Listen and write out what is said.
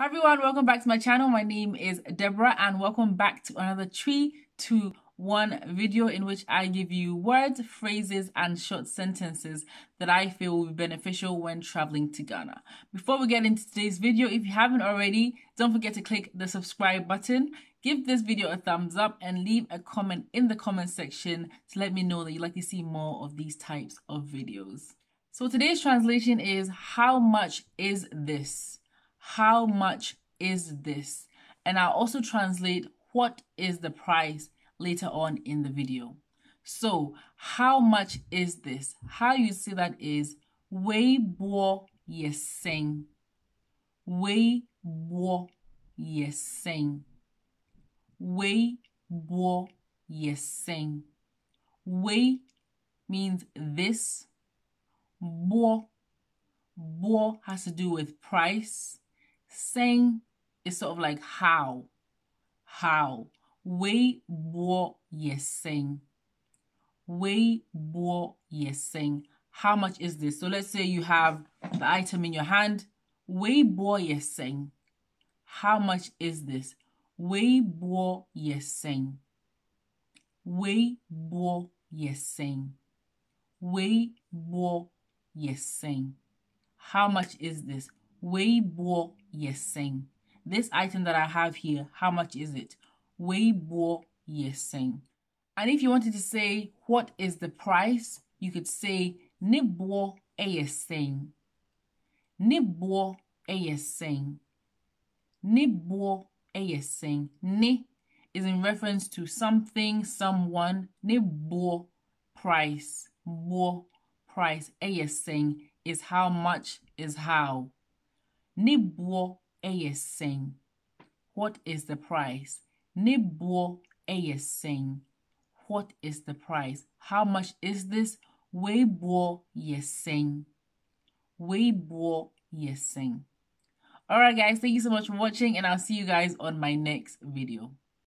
Hi everyone, welcome back to my channel. My name is Deborah and welcome back to another 3-2-1 video in which I give you words, phrases and short sentences that I feel will be beneficial when traveling to Ghana. Before we get into today's video, if you haven't already, don't forget to click the subscribe button, give this video a thumbs up and leave a comment in the comment section to let me know that you'd like to see more of these types of videos. So today's translation is, how much is this? How much is this? And I'll also translate what is the price later on in the video. So how much is this? How you say that is weibo yesen. Weibo yesen. Weibo yesen. Wei means this. Bo has to do with price. Saying is sort of like how. Wei bo yeseng. Wei bo yeseng. How much is this? So let's say you have the item in your hand. Wei bo yeseng. How much is this? Wei bo yeseng. Wei bo yeseng. Wei bo yeseng. How much is this? Wei bo yeseng. This item that I have here, how much is it? Wei bo yeseng. And if you wanted to say what is the price, you could say ni bo yeseng. Ni bo yeseng. Ni bo yeseng. Ni is in reference to something, someone. Ni bo price. Bo price. Yeseng is how much is how. Ni bo yeseng. What is the price? Ni bo yeseng. What is the price? How much is this? Wei bo yeseng. Wei bo yeseng. Alright guys, thank you so much for watching and I'll see you guys on my next video.